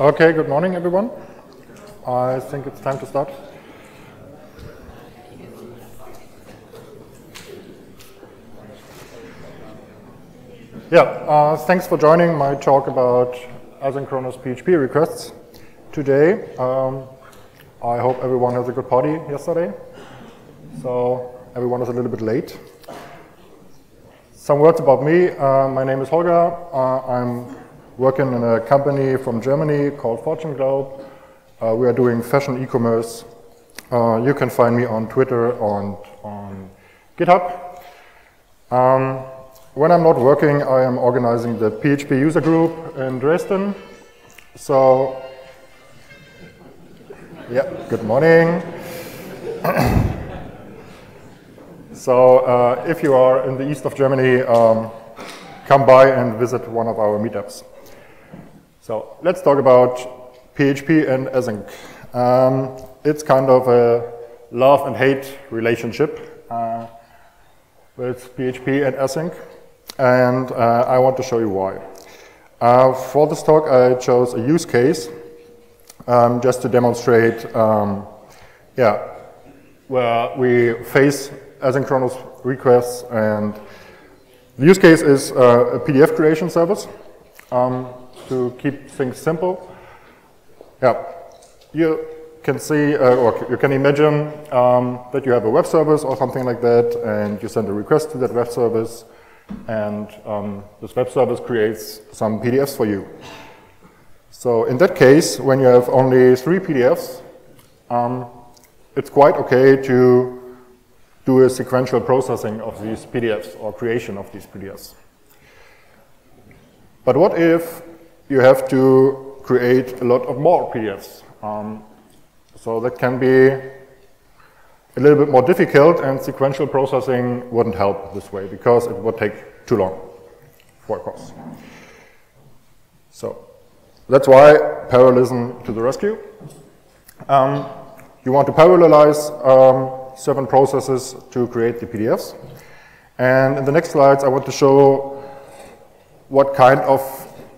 Okay, good morning, everyone. I think it's time to start. Yeah, thanks for joining my talk about asynchronous PHP requests today. I hope everyone has a good party yesterday. So everyone is a little bit late. Some words about me. My name is Holger. I'm working in a company from Germany called Fortune Globe. We are doing fashion e-commerce. You can find me on Twitter and on GitHub. When I'm not working, I am organizing the PHP user group in Dresden. So, yeah, good morning. So if you are in the east of Germany, come by and visit one of our meetups. So let's talk about PHP and async. It's kind of a love and hate relationship with PHP and async, and I want to show you why. For this talk, I chose a use case just to demonstrate, where we face asynchronous requests, and the use case is a PDF creation service to keep things simple. Yeah, you can see or you can imagine that you have a web service or something like that, and you send a request to that web service, and this web service creates some PDFs for you. So in that case, when you have only 3 PDFs, it's quite okay to do a sequential processing of these PDFs or creation of these PDFs. But what if you have to create a lot of more PDFs? So that can be a little bit more difficult, and sequential processing wouldn't help this way because it would take too long for a course. So that's why parallelism to the rescue. You want to parallelize certain processes to create the PDFs. And in the next slides, I want to show what kind of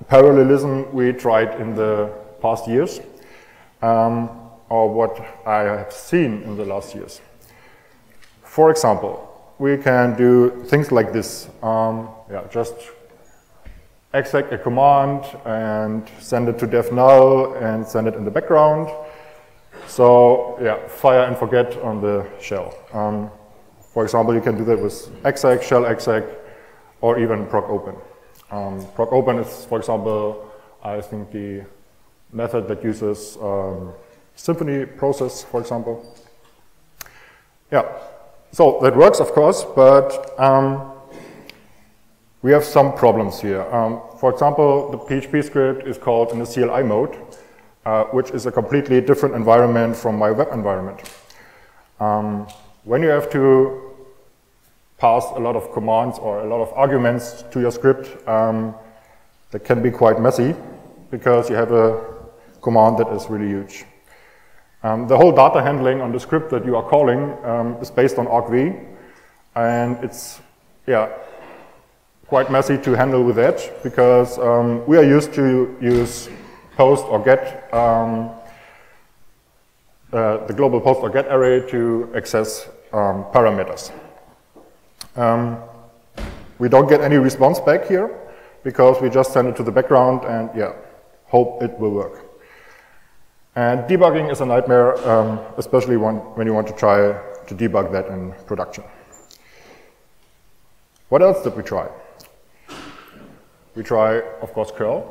parallelism we tried in the past years, or what I have seen in the last years. For example, we can do things like this. Just exec a command and send it to dev null and send it in the background. So, yeah, fire and forget on the shell. For example, you can do that with exec, shell exec, or even proc open. Proc open is, for example, I think the method that uses Symfony process, for example. Yeah, so that works, of course, but we have some problems here. For example, the PHP script is called in the CLI mode, which is a completely different environment from my web environment. When you have to pass a lot of commands or a lot of arguments to your script, that can be quite messy because you have a command that is really huge. The whole data handling on the script that you are calling is based on argv, and it's quite messy to handle with that because we are used to use post or get, the global post or get array to access parameters. We don't get any response back here because we just send it to the background and hope it will work. And debugging is a nightmare, especially when you want to try to debug that in production. What else did we try? We try, of course, curl.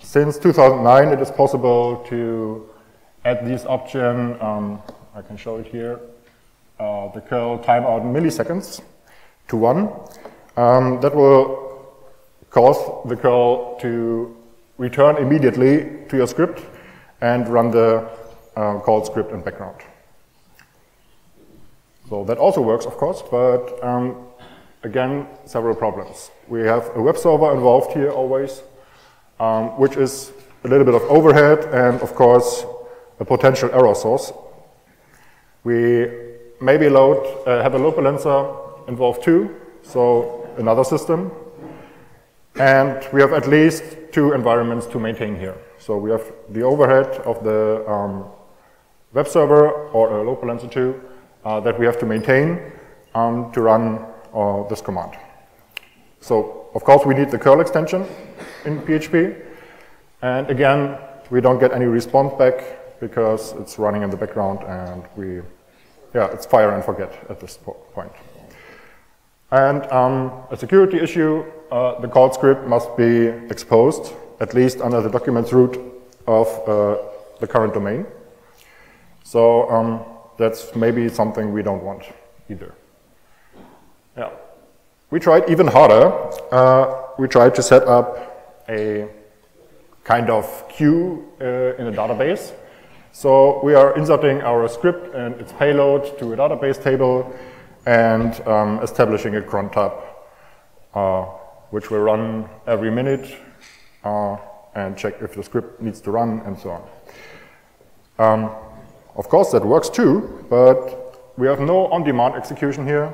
Since 2009, it is possible to add this option, I can show it here, the curl timeout milliseconds to 1. That will cause the curl to return immediately to your script and run the call script in background. So that also works, of course, but again, several problems. We have a web server involved here always, which is a little bit of overhead and, of course, a potential error source. We maybe have a load balancer involved too, so another system. And we have at least two environments to maintain here. So we have the overhead of the web server or a local entity that we have to maintain to run this command. So, of course, we need the curl extension in PHP. And again, we don't get any response back because it's running in the background and we, it's fire and forget at this point. And a security issue, the call script must be exposed, at least under the documents root of the current domain. So that's maybe something we don't want either. Yeah. We tried even harder. We tried to set up a kind of queue in a database. So we are inserting our script and its payload to a database table and establishing a cron tab, which will run every minute and check if the script needs to run and so on. Of course, that works too, but we have no on-demand execution here.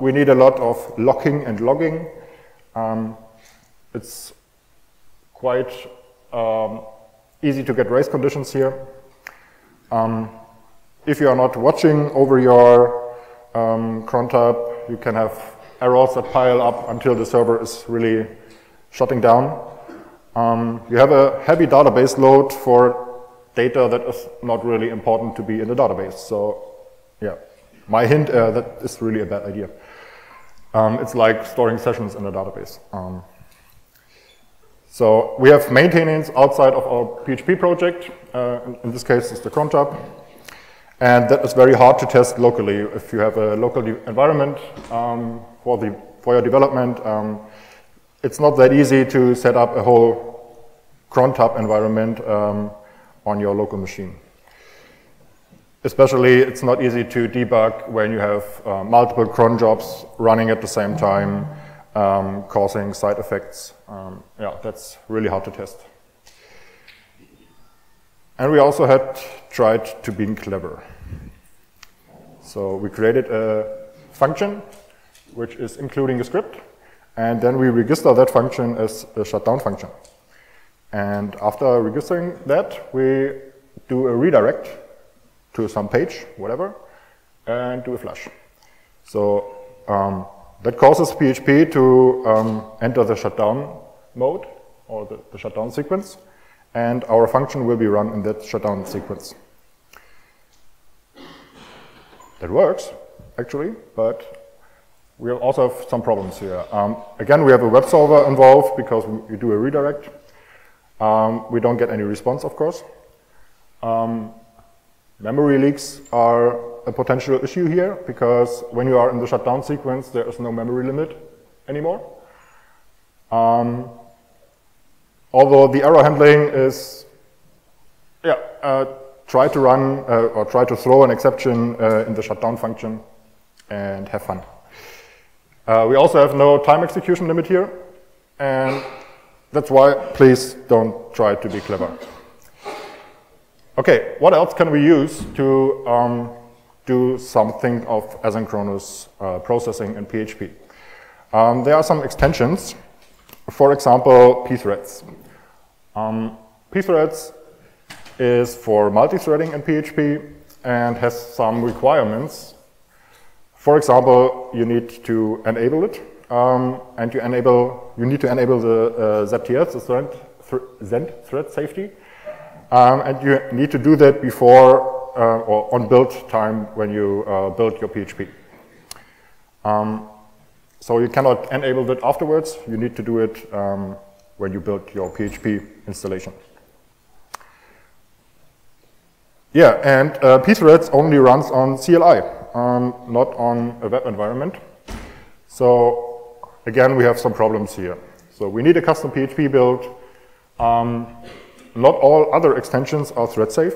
We need a lot of locking and logging. It's quite easy to get race conditions here. If you are not watching over your cron tab, you can have errors that pile up until the server is really shutting down. You have a heavy database load for data that is not really important to be in the database. So, yeah. My hint, that is really a bad idea. It's like storing sessions in a database. So we have maintenance outside of our PHP project. In this case, it's the cron tab. And that is very hard to test locally. If you have a local environment for your development, it's not that easy to set up a whole cron tab environment on your local machine. Especially, it's not easy to debug when you have multiple cron jobs running at the same time, causing side effects. Yeah, that's really hard to test. And we also had tried to be clever. So we created a function, which is including a script, and then we register that function as a shutdown function. And after registering that, we do a redirect to some page, whatever, and do a flush. So that causes PHP to enter the shutdown mode, or the shutdown sequence, and our function will be run in that shutdown sequence. That works, actually, but we also have some problems here. Again, we have a web server involved because we do a redirect. We don't get any response, of course. Memory leaks are a potential issue here, because when you are in the shutdown sequence, there is no memory limit anymore. Although the error handling is, try to run or try to throw an exception in the shutdown function and have fun. We also have no time execution limit here, and that's why please don't try to be clever. Okay, what else can we use to do something of asynchronous processing in PHP? There are some extensions, for example, pthreads. Pthreads is for multi-threading in PHP and has some requirements. For example, you need to enable it, and you need to enable the ZTS, the Send Thread Safety. And you need to do that before or on build time when you build your PHP. So you cannot enable that afterwards. You need to do it when you build your PHP installation. Yeah, and pthreads only runs on CLI, not on a web environment. So again, we have some problems here. So we need a custom PHP build. Not all other extensions are thread safe.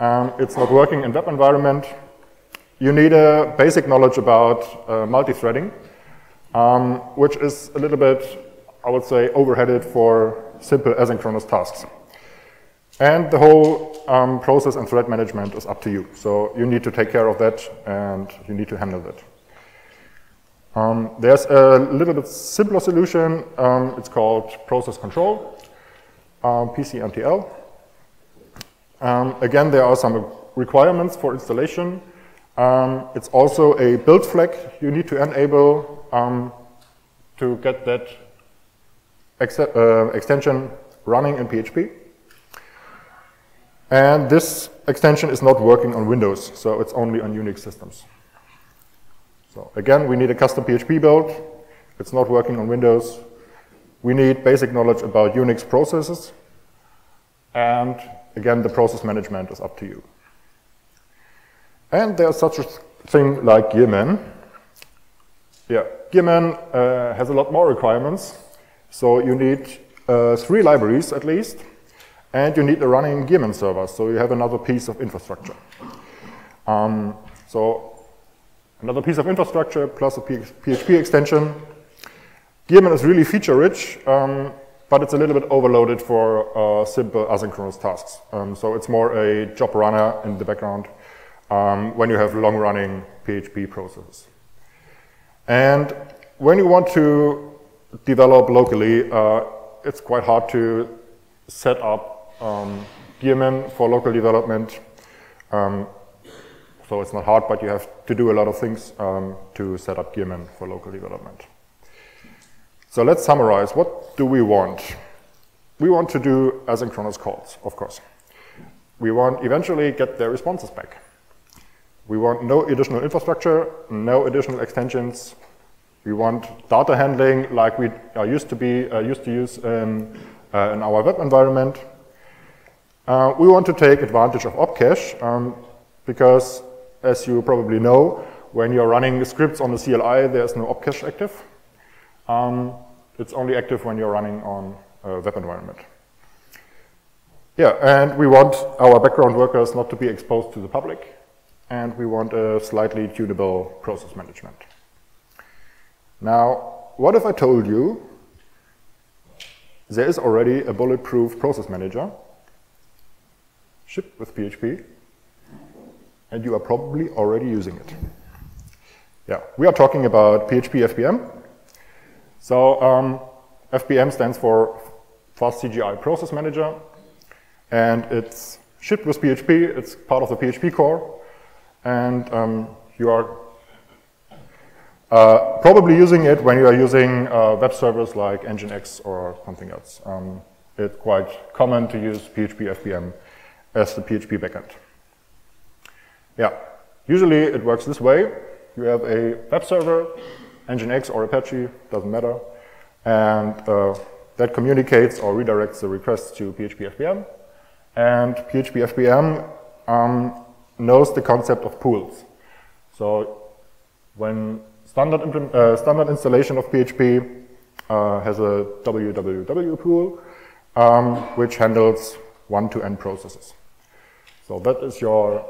It's not working in web environment. You need a basic knowledge about multi-threading, which is a little bit, I would say, overheaded for simple asynchronous tasks. And the whole process and thread management is up to you. So you need to take care of that, and you need to handle that. There's a little bit simpler solution. It's called process control, PCNTL. Again, there are some requirements for installation. It's also a build flag you need to enable to get that extension running in PHP. And this extension is not working on Windows, so it's only on Unix systems. So again, we need a custom PHP build. It's not working on Windows. We need basic knowledge about Unix processes. And again, the process management is up to you. And there's such a thing like Gearman. Yeah, Gearman has a lot more requirements. So you need 3 libraries at least. And you need a running Gearman server, so you have another piece of infrastructure. So another piece of infrastructure plus a PHP extension. Gearman is really feature-rich, but it's a little bit overloaded for simple asynchronous tasks. So it's more a job runner in the background when you have long-running PHP processes. And when you want to develop locally, it's quite hard to set up Gearman for local development. So it's not hard, but you have to do a lot of things to set up Gearman for local development. So let's summarize. What do we want? We want to do asynchronous calls, of course. We want eventually get their responses back. We want no additional infrastructure, no additional extensions. We want data handling like we used to be used to use in our web environment. We want to take advantage of opcache because, as you probably know, when you're running scripts on the CLI, there's no opcache active. It's only active when you're running on a web environment. Yeah, and we want our background workers not to be exposed to the public, and we want a slightly tunable process management. Now, what if I told you there is already a bulletproof process manager shipped with PHP, and you are probably already using it. Yeah, we are talking about PHP FPM. So FPM stands for FastCGI Process Manager, and it's shipped with PHP. It's part of the PHP core, and you are probably using it when you are using web servers like Nginx or something else. It's quite common to use PHP FPM as the PHP backend. Yeah, usually it works this way. You have a web server, Nginx or Apache, doesn't matter, and that communicates or redirects the request to PHP FPM, and PHP FPM knows the concept of pools. So when standard installation of PHP has a www pool, which handles one-to-end processes. So that is your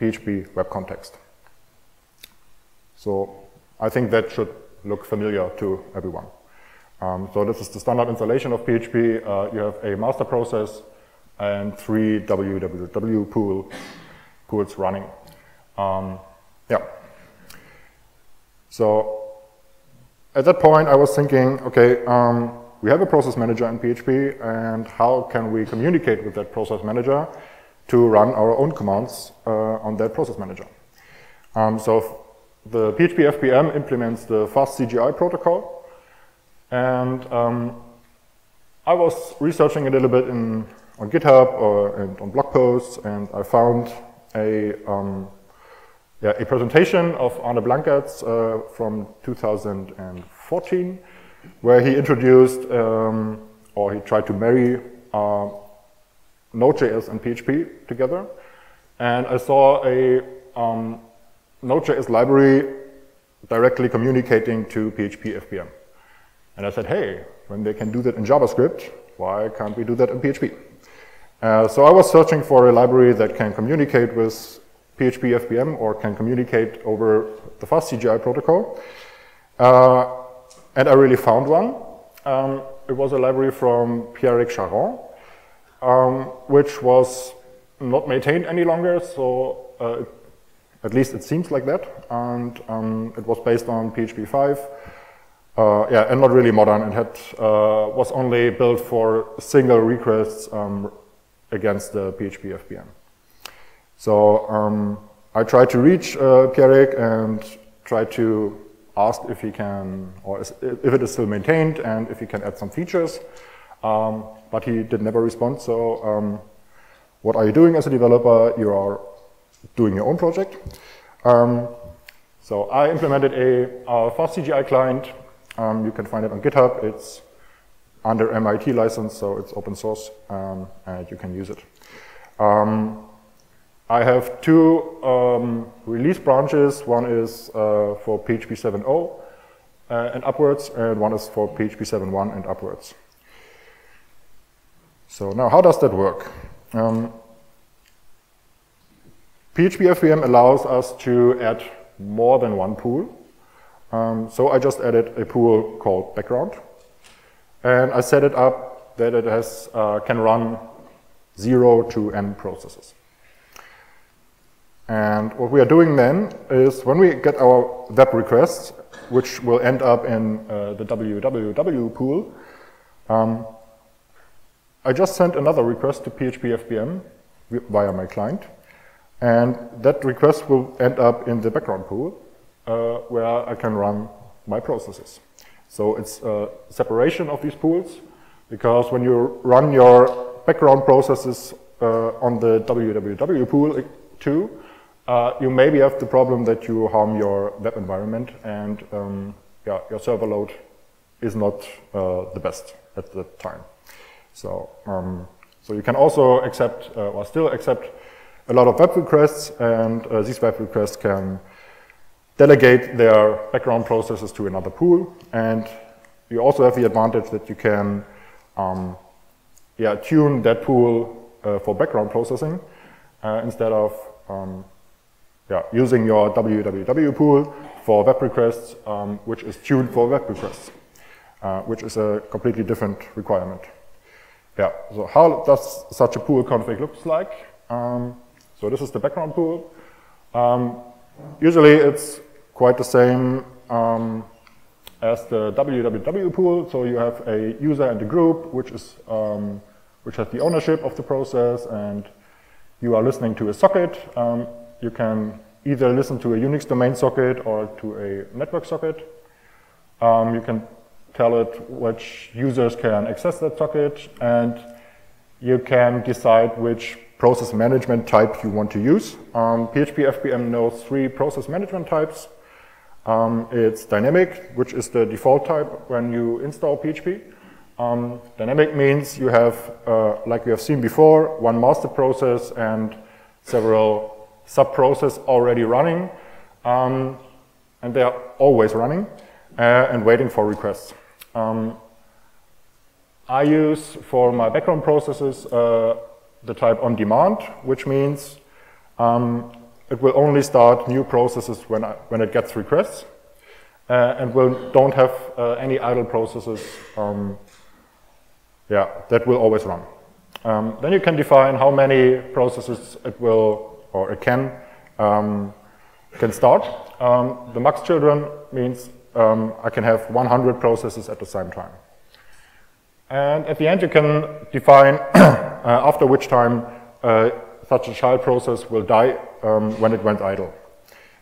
PHP web context. So I think that should look familiar to everyone. So this is the standard installation of PHP. You have a master process and 3 www pools running. Yeah. So at that point, I was thinking, okay, we have a process manager in PHP, and how can we communicate with that process manager to run our own commands on that process manager? So the PHP FPM implements the FastCGI protocol, and I was researching a little bit on GitHub and on blog posts, and I found a presentation of Arne Blankerts from 2014, where he introduced, or he tried to marry Node.js and PHP together. And I saw a Node.js library directly communicating to PHP FPM. And I said, hey, when they can do that in JavaScript, why can't we do that in PHP? So I was searching for a library that can communicate with PHP FPM or can communicate over the FastCGI protocol. And I really found one. It was a library from Pierre Charron, which was not maintained any longer, so At least it seems like that, and it was based on PHP 5, yeah, and not really modern. It had, was only built for single requests against the PHP FPM. So I tried to reach Pierre and tried to ask if he can, or if it is still maintained and if he can add some features, but he did never respond. So what are you doing as a developer? You are doing your own project. So I implemented a FastCGI client. You can find it on GitHub. It's under MIT license, so it's open source, and you can use it. I have two release branches. One is for PHP 7.0 and upwards, and one is for PHP 7.1 and upwards. So now, how does that work? PHP FPM allows us to add more than one pool. So I just added a pool called background, and I set it up that it has, can run 0 to n processes. And what we are doing then is when we get our web requests, which will end up in the www pool, I just sent another request to PHP FPM via my client. And that request will end up in the background pool where I can run my processes. So it's a separation of these pools, because when you run your background processes on the www pool too, you maybe have the problem that you harm your web environment, and yeah, your server load is not the best at that time. So, so you can also accept, or still accept, a lot of web requests, and these web requests can delegate their background processes to another pool. And you also have the advantage that you can yeah, tune that pool for background processing instead of yeah, using your www pool for web requests, which is tuned for web requests, which is a completely different requirement. Yeah, so how does such a pool config look like? So this is the background pool. Usually it's quite the same as the www pool. So you have a user and a group, which is which has the ownership of the process, and you are listening to a socket. You can either listen to a Unix domain socket or to a network socket. You can tell it which users can access that socket, and you can decide which process management type you want to use. PHP FPM knows 3 process management types. It's dynamic, which is the default type when you install PHP. Dynamic means you have, like we have seen before, one master process and several sub-processes already running. And they are always running and waiting for requests. I use for my background processes the type on demand, which means it will only start new processes when it gets requests, and will don't have any idle processes. Yeah, that will always run. Then you can define how many processes it will, or it can start. The max children means I can have 100 processes at the same time. And at the end, you can define after which time such a child process will die when it went idle.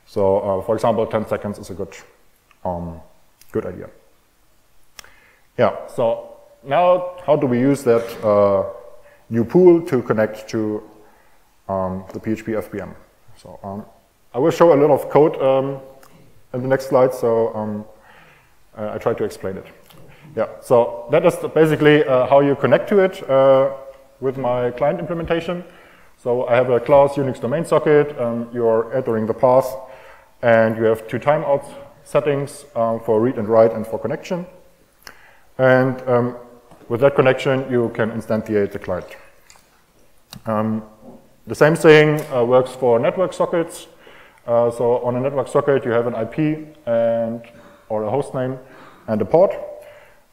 So, for example, 10 seconds is a good, good idea. Yeah, so now how do we use that new pool to connect to the PHP FPM? So, I will show a lot of code in the next slide, so I try to explain it. Yeah, so that is basically how you connect to it with my client implementation. So I have a class Unix domain socket, you're entering the path, and you have 2 timeout settings for read and write and for connection. And with that connection, you can instantiate the client. The same thing works for network sockets. So on a network socket, you have an IP and or a host name and a port.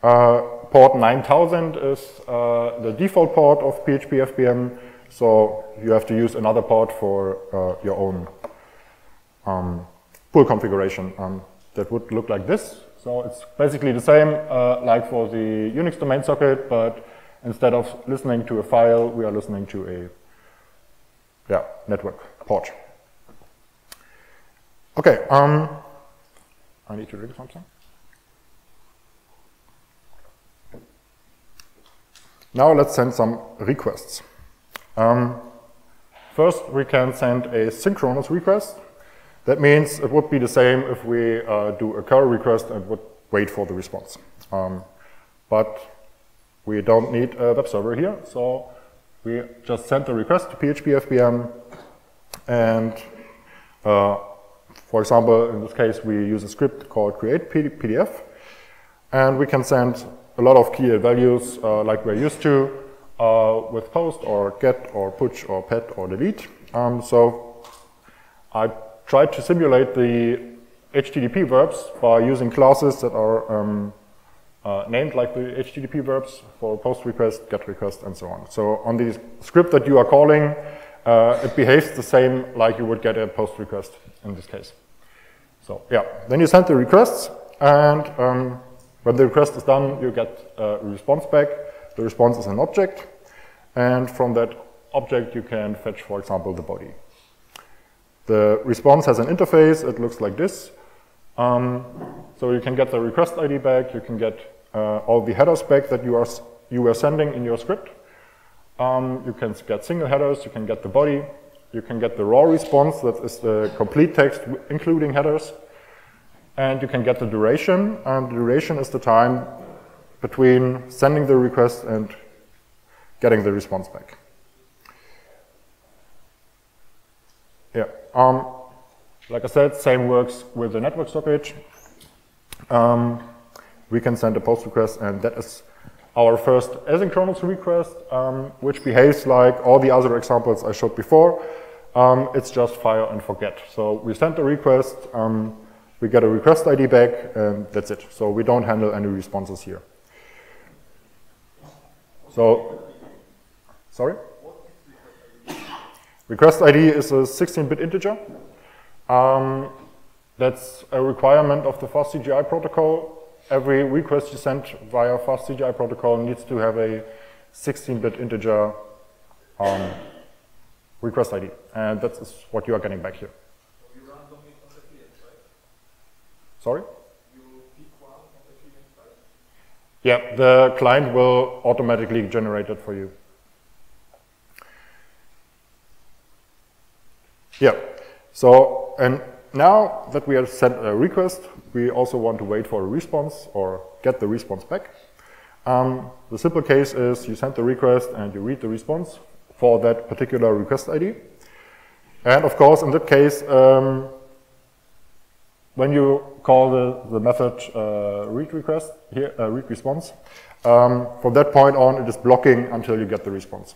Port 9000 is the default port of PHP FPM, so you have to use another port for your own pull configuration that would look like this. So it's basically the same like for the Unix domain socket, but instead of listening to a file, we are listening to a network port. Okay, I need to read something. Now let's send some requests. First, we can send a synchronous request. That means it would be the same if we do a curl request and would wait for the response. But we don't need a web server here, so we just send the request to PHP FPM, and for example, in this case, we use a script called create PDF, and we can send a lot of key values like we're used to with post or get or push or pet or delete. So I tried to simulate the HTTP verbs by using classes that are named like the HTTP verbs for post request, get request, and so on. So on the script that you are calling, it behaves the same like you would get a post request in this case. So yeah, then you send the requests, and when the request is done, you get a response back. The response is an object, and from that object you can fetch, for example, the body. The response has an interface. It looks like this. So you can get the request ID back. You can get all the headers back that you were sending in your script. You can get single headers. You can get the body. You can get the raw response, that is the complete text including headers. And you can get the duration, and the duration is the time between sending the request and getting the response back. Yeah, like I said, same works with the network socket. We can send a post request, and that is our first asynchronous request, which behaves like all the other examples I showed before. It's just fire and forget. So we send the request, we get a request ID back, and that's it. So we don't handle any responses here. So, sorry? Request ID is a 16-bit integer. That's a requirement of the FastCGI protocol. Every request you send via FastCGI protocol needs to have a 16-bit integer request ID. And that's what you are getting back here. Sorry? You pick one on the client side? Yeah, the client will automatically generate it for you. Yeah, so, and now that we have sent a request, we also want to wait for a response or get the response back. The simple case is you send the request and you read the response for that particular request ID. And of course, in that case, when you call the method read response, from that point on, it is blocking until you get the response.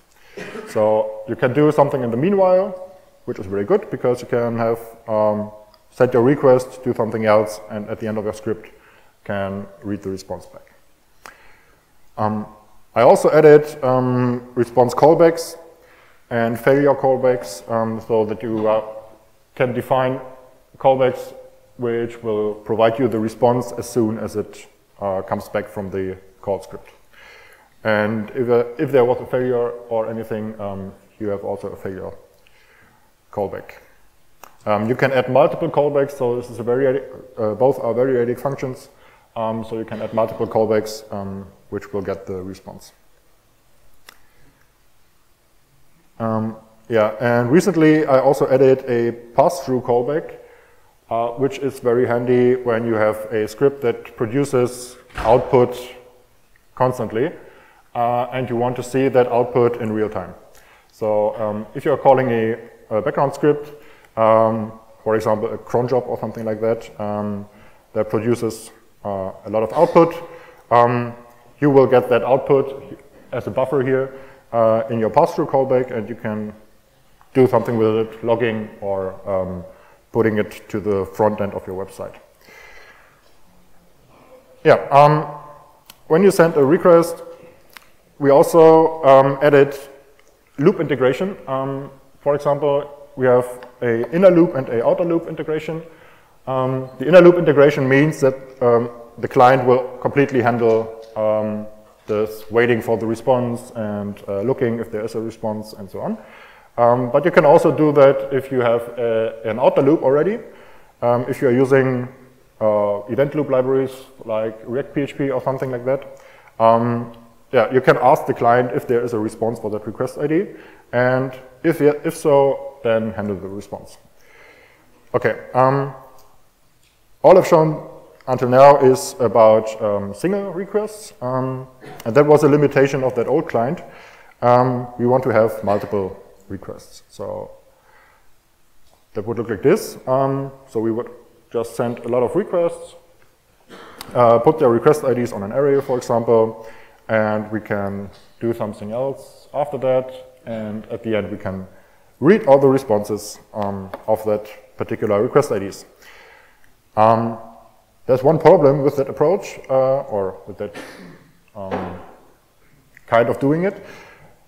So you can do something in the meanwhile, which is very good, because you can have set your request, do something else, and at the end of your script can read the response back. I also added response callbacks and failure callbacks, so that you can define callbacks which will provide you the response as soon as it comes back from the call script. And if there was a failure or anything, you have also a failure callback. You can add multiple callbacks, so this is a both are variadic functions, so you can add multiple callbacks which will get the response. Yeah, and recently I also added a pass-through callback, which is very handy when you have a script that produces output constantly, and you want to see that output in real time. So if you're calling a background script, for example, a cron job or something like that, that produces a lot of output, you will get that output as a buffer here in your pass-through callback, and you can do something with it, logging or putting it to the front end of your website. Yeah, when you send a request, we also added loop integration. For example, we have a inner loop and a outer loop integration. The inner loop integration means that the client will completely handle this waiting for the response and looking if there is a response and so on. But you can also do that if you have an outer loop already. If you're using event loop libraries like ReactPHP or something like that, yeah, you can ask the client if there is a response for that request ID, and if so, then handle the response. Okay, all I've shown until now is about single requests, and that was a limitation of that old client. We want to have multiple requests, so that would look like this. So we would just send a lot of requests, put their request IDs on an array, for example, and we can do something else after that, and at the end we can read all the responses of that particular request IDs. There's one problem with that approach, or with that kind of doing it,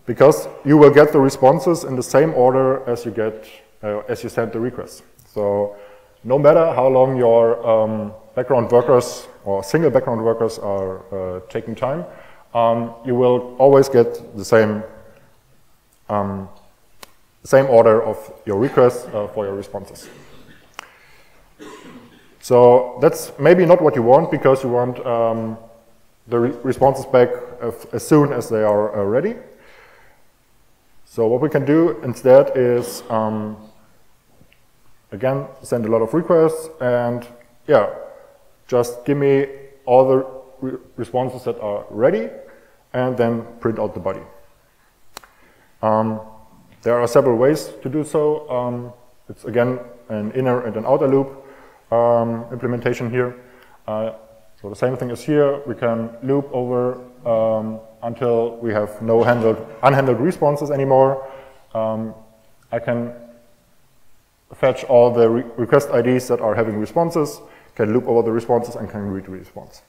because you will get the responses in the same order as you get as you send the requests. So no matter how long your background workers or single background workers are taking time, you will always get the same order of your requests for your responses. So that's maybe not what you want, because you want the responses back as soon as they are ready. So what we can do instead is again, send a lot of requests, and yeah, just give me all the responses that are ready, and then print out the body. There are several ways to do so. It's again an inner and an outer loop implementation here. So the same thing is here. We can loop over until we have no unhandled responses anymore. I can fetch all the request IDs that are having responses, can loop over the responses, and can read the response.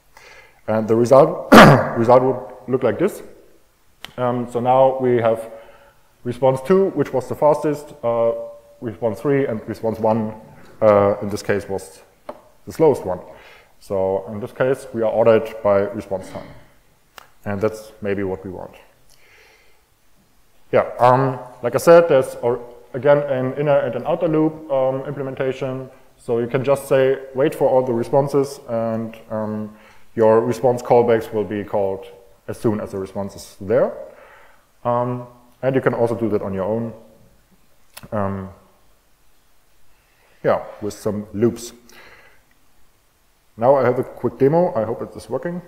And the result, result would look like this. So now we have response 2, which was the fastest, response 3, and response 1, in this case, was the slowest one. So in this case, we are ordered by response time. And that's maybe what we want. Yeah, like I said, there's again, an inner and an outer loop implementation. So you can just say, wait for all the responses, and your response callbacks will be called as soon as the response is there. And you can also do that on your own, yeah, with some loops. Now I have a quick demo. I hope it is working.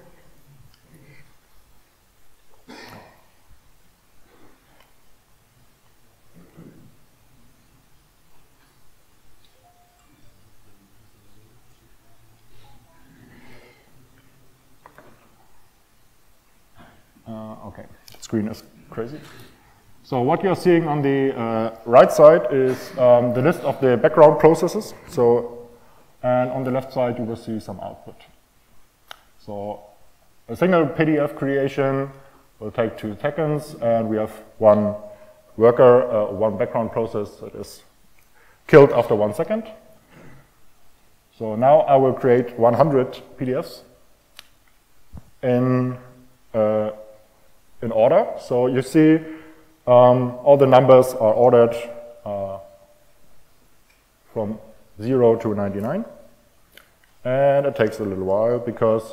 Screen is crazy. So what you're seeing on the right side is the list of the background processes. So, and on the left side you will see some output. So a single PDF creation will take 2 seconds, and we have one worker, one background process that is killed after 1 second. So now I will create 100 PDFs in order. So you see all the numbers are ordered from 0 to 99. And it takes a little while, because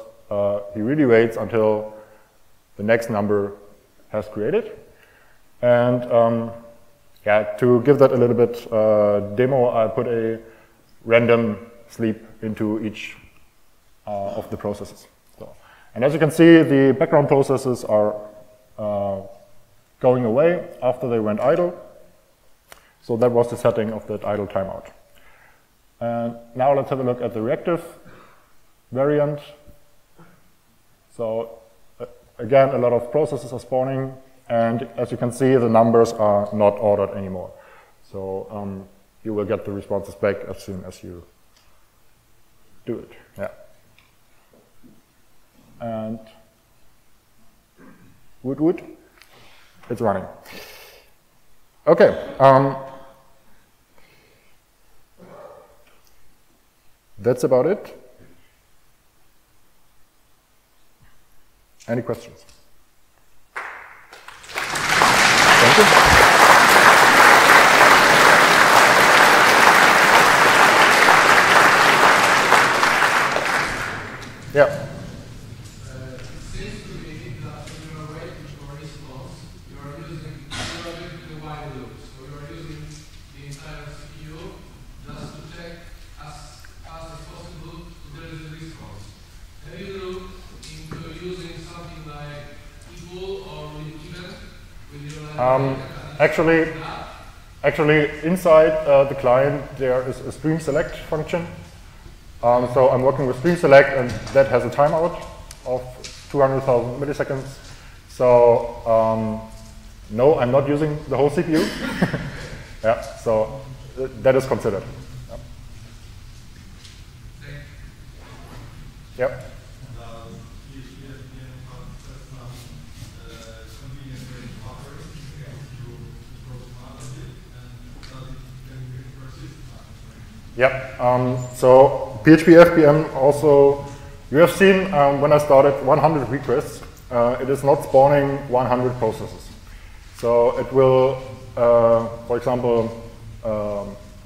he really waits until the next number has created. And yeah, to give that a little bit demo, I put a random sleep into each of the processes. So, and as you can see, the background processes are going away after they went idle. So that was the setting of that idle timeout. And now let's have a look at the reactive variant. So again, a lot of processes are spawning, and as you can see, the numbers are not ordered anymore. So you will get the responses back as soon as you do it. Yeah. And woot woot, it's running. Okay, That's about it. Any questions? Thank you. Yeah. Actually, inside the client there is a Stream Select function. So I'm working with Stream Select, and that has a timeout of 200,000 milliseconds. So no, I'm not using the whole CPU. Yeah. So that is considered. Yep. Yep. Yeah, so PHP FPM also, you have seen when I started 100 requests, it is not spawning 100 processes. So it will, for example,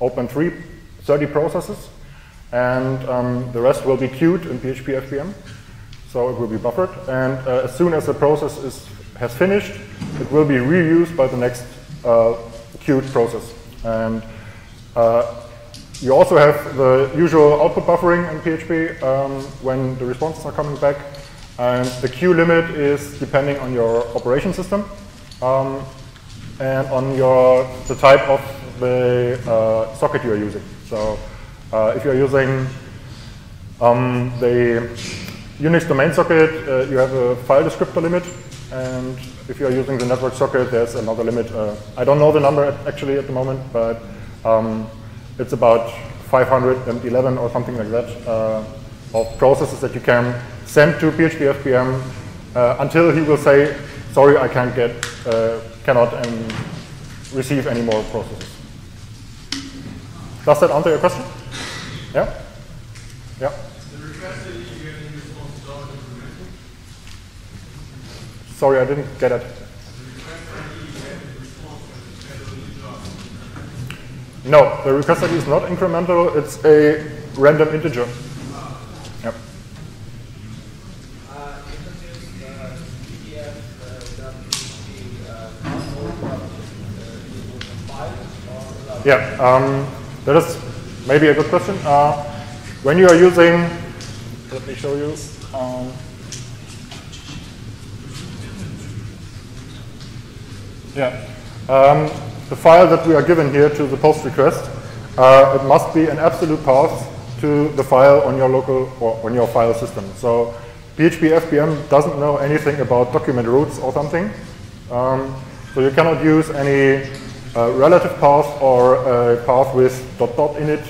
open 30 processes, and the rest will be queued in PHP FPM. So it will be buffered, and as soon as the process has finished, it will be reused by the next queued process. And you also have the usual output buffering in PHP when the responses are coming back. And the queue limit is depending on your operation system and on the type of the socket you are using. So if you are using the Unix domain socket, you have a file descriptor limit. And if you are using the network socket, there's another limit. I don't know the number actually at the moment, but it's about 511 or something like that of processes that you can send to PHP FPM until he will say, sorry, I can't cannot receive any more processes. Does that answer your question? Yeah? Yeah? Sorry, I didn't get it. No, the request ID is not incremental, it's a random integer. Yep. Yeah, that is maybe a good question. When you are using, let me show you. Yeah. The file that we are given here to the post request, it must be an absolute path to the file on your local or on your file system. So PHP FPM doesn't know anything about document roots or something. So you cannot use any relative path or a path with .. in it.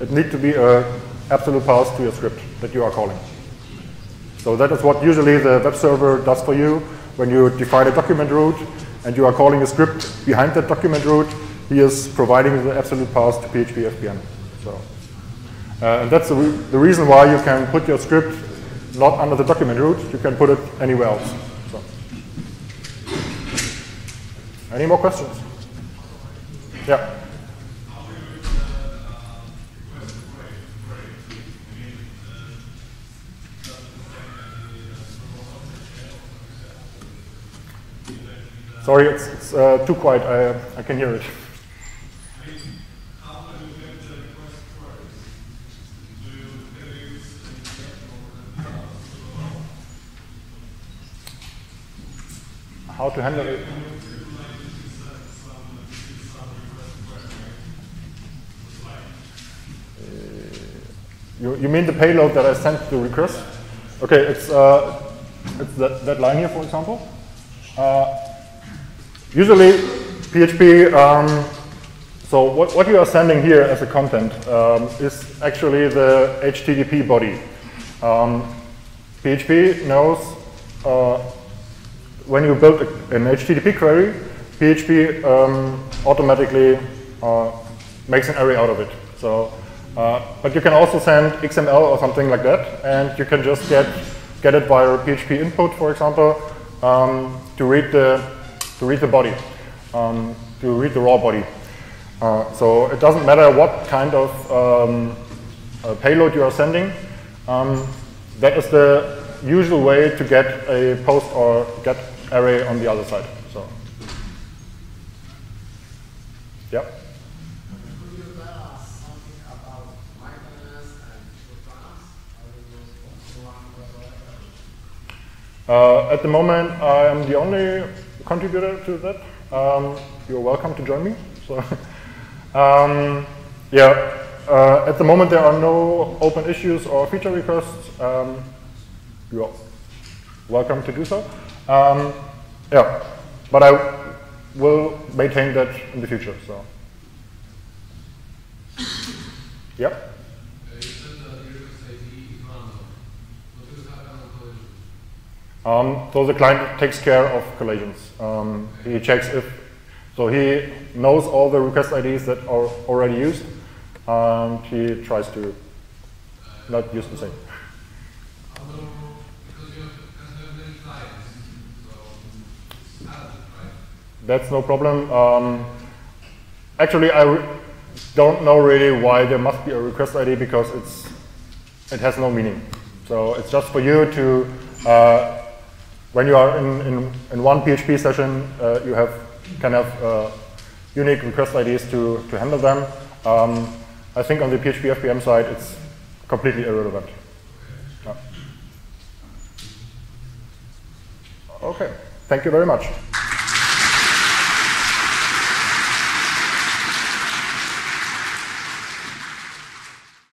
It needs to be an absolute path to your script that you are calling. So that is what usually the web server does for you when you define a document root. And you are calling a script behind that document root, he is providing the absolute path to PHP FPM. So, and that's the reason why you can put your script not under the document root, you can put it anywhere else. So. Any more questions? Yeah. Sorry, it's too quiet. I can hear it. How do you get the request queries? Do you ever use the inject or how to handle it? You mean the payload that I sent to request? Okay, it's that line here, for example. Usually, PHP, so what you are sending here as a content is actually the HTTP body. PHP knows when you build an HTTP query, PHP automatically makes an array out of it. So But you can also send XML or something like that, and you can just get it via PHP input, for example, to read the body, to read the raw body. So it doesn't matter what kind of payload you are sending. That is the usual way to get a post or get array on the other side. So, yeah. At the moment, I am the only contributor to that. You're welcome to join me. So, yeah. At the moment, there are no open issues or feature requests. You're welcome to do so. Yeah, but I will maintain that in the future. So, yeah. So the client takes care of collisions. He checks if, so he knows all the request IDs that are already used. He tries to not use the same. Although, because you have many clients, so it's not, right? That's no problem. Actually, I don't know really why there must be a request ID, because it has no meaning. So it's just for you to, when you are in one PHP session, you have kind of unique request IDs to handle them. I think on the PHP FPM side, it's completely irrelevant. Okay, thank you very much.